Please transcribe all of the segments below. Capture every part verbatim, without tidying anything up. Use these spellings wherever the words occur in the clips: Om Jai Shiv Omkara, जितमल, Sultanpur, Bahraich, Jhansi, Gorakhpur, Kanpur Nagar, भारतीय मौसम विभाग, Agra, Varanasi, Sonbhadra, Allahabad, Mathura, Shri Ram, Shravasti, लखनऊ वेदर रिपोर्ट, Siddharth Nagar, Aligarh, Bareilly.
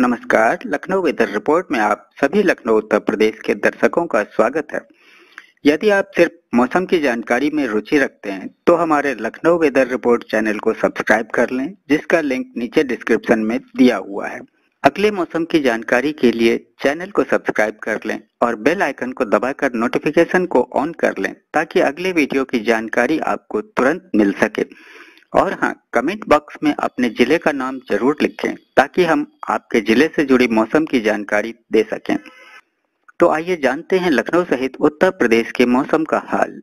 नमस्कार, लखनऊ वेदर रिपोर्ट में आप सभी लखनऊ उत्तर प्रदेश के दर्शकों का स्वागत है। यदि आप सिर्फ मौसम की जानकारी में रुचि रखते हैं तो हमारे लखनऊ वेदर रिपोर्ट चैनल को सब्सक्राइब कर लें, जिसका लिंक नीचे डिस्क्रिप्शन में दिया हुआ है। अगले मौसम की जानकारी के लिए चैनल को सब्सक्राइब कर लें और बेल आइकन को दबाकर नोटिफिकेशन को ऑन कर लें ताकि अगले वीडियो की जानकारी आपको तुरंत मिल सके। और हाँ, कमेंट बॉक्स में अपने जिले का नाम जरूर लिखें ताकि हम आपके जिले से जुड़ी मौसम की जानकारी दे सकें। तो आइए जानते हैं लखनऊ सहित उत्तर प्रदेश के मौसम का हाल।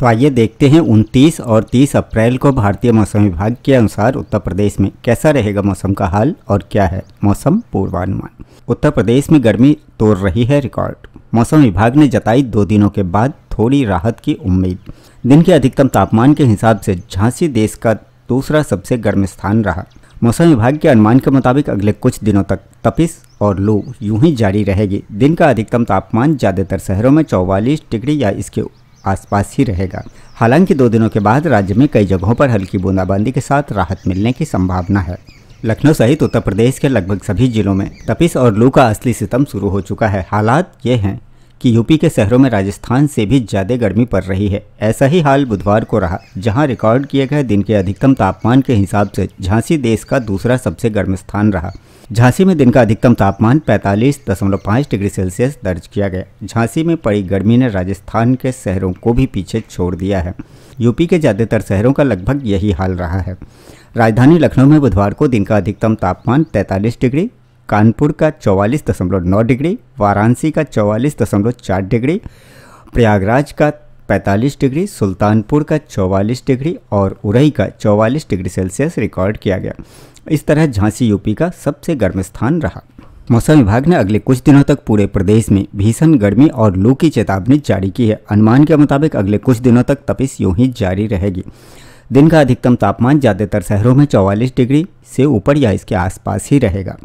तो आइए देखते हैं उनतीस और तीस अप्रैल को भारतीय मौसम विभाग के अनुसार उत्तर प्रदेश में कैसा रहेगा मौसम का हाल और क्या है मौसम पूर्वानुमान। उत्तर प्रदेश में गर्मी तोड़ रही है रिकॉर्ड, मौसम विभाग ने जताई दो दिनों के बाद थोड़ी राहत की उम्मीद। दिन के अधिकतम तापमान के हिसाब से झांसी देश का दूसरा सबसे गर्म स्थान रहा। मौसम विभाग के अनुमान के मुताबिक अगले कुछ दिनों तक तपिश और लू यूं ही जारी रहेगी। दिन का अधिकतम तापमान ज़्यादातर शहरों में चौवालीस डिग्री या इसके आसपास ही रहेगा। हालांकि दो दिनों के बाद राज्य में कई जगहों पर हल्की बूंदाबांदी के साथ राहत मिलने की संभावना है। लखनऊ सहित उत्तर प्रदेश के लगभग सभी जिलों में तपिश और लू का असली सितम शुरू हो चुका है। हालात ये हैं कि यूपी के शहरों में राजस्थान से भी ज़्यादा गर्मी पड़ रही है। ऐसा ही हाल बुधवार को रहा, जहां रिकॉर्ड किए गए दिन के अधिकतम तापमान के हिसाब से झांसी देश का दूसरा सबसे गर्म स्थान रहा। झांसी में दिन का अधिकतम तापमान पैंतालीस दशमलव पाँच डिग्री सेल्सियस दर्ज किया गया। झांसी में पड़ी गर्मी ने राजस्थान के शहरों को भी पीछे छोड़ दिया है। यूपी के ज़्यादातर शहरों का लगभग यही हाल रहा है। राजधानी लखनऊ में बुधवार को दिन का अधिकतम तापमान तैंतालीस डिग्री, कानपुर का चौवालीस दशमलव नौ डिग्री, वाराणसी का चौवालीस दशमलव चार डिग्री, प्रयागराज का पैंतालीस डिग्री, सुल्तानपुर का चौवालीस डिग्री और उरई का चौवालीस डिग्री सेल्सियस रिकॉर्ड किया गया। इस तरह झांसी यूपी का सबसे गर्म स्थान रहा। मौसम विभाग ने अगले कुछ दिनों तक पूरे प्रदेश में भीषण गर्मी और लू की चेतावनी जारी की है। अनुमान के मुताबिक अगले कुछ दिनों तक तपिश यूं ही जारी रहेगी। दिन का अधिकतम तापमान ज़्यादातर शहरों में चौवालीस डिग्री से ऊपर या इसके आसपास ही रहेगा।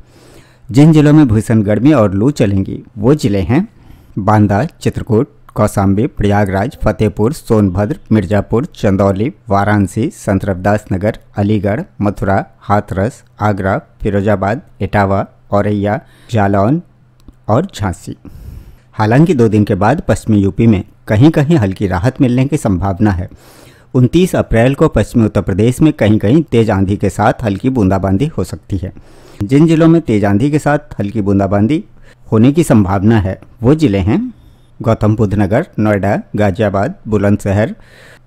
जिन जिलों में भीषण गर्मी और लू चलेंगी वो जिले हैं बांदा, चित्रकूट, कौशाम्बी, प्रयागराज, फतेहपुर, सोनभद्र, मिर्जापुर, चंदौली, वाराणसी, संत रविदास नगर, अलीगढ़, मथुरा, हाथरस, आगरा, फिरोजाबाद, इटावा, औरैया, जालौन और झांसी। हालांकि दो दिन के बाद पश्चिमी यूपी में कहीं कहीं हल्की राहत मिलने की संभावना है। उनतीस अप्रैल को पश्चिमी उत्तर प्रदेश में कहीं कहीं तेज आंधी के साथ हल्की बूंदाबांदी हो सकती है। जिन जिलों में तेज आंधी के साथ हल्की बूंदाबांदी होने की संभावना है वो जिले हैं गौतम बुद्ध नगर, नोएडा, गाजियाबाद, बुलंदशहर,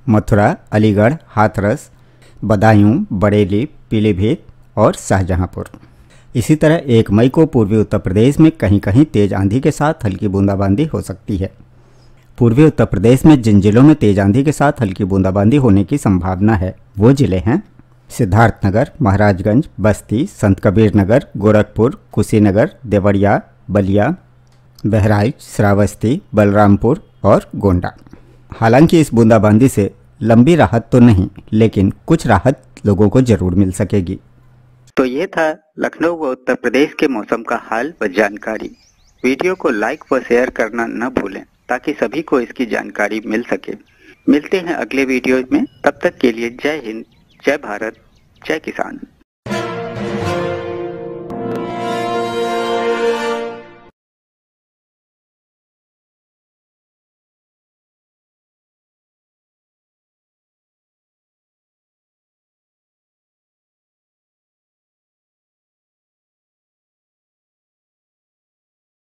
मथुरा, अलीगढ़, हाथरस, बदायूं, बरेली, पीलीभीत और शाहजहांपुर। इसी तरह एक मई को पूर्वी उत्तर प्रदेश में कहीं कहीं तेज आंधी के साथ हल्की बूंदाबांदी हो सकती है। पूर्वी उत्तर प्रदेश में जिन जिलों में तेज आंधी के साथ हल्की बूंदाबांदी होने की संभावना है वो जिले हैं सिद्धार्थ नगर, महाराजगंज, बस्ती, संत कबीर नगर, गोरखपुर, कुशीनगर, देवरिया, बलिया, बहराइच, श्रावस्ती, बलरामपुर और गोंडा। हालांकि इस बूंदाबांदी से लंबी राहत तो नहीं, लेकिन कुछ राहत लोगों को जरूर मिल सकेगी। तो ये था लखनऊ व उत्तर प्रदेश के मौसम का हाल व जानकारी। वीडियो को लाइक व शेयर करना न भूलें ताकि सभी को इसकी जानकारी मिल सके। मिलते हैं अगले वीडियो में, तब तक के लिए जय हिंद, जय भारत, जय किसान।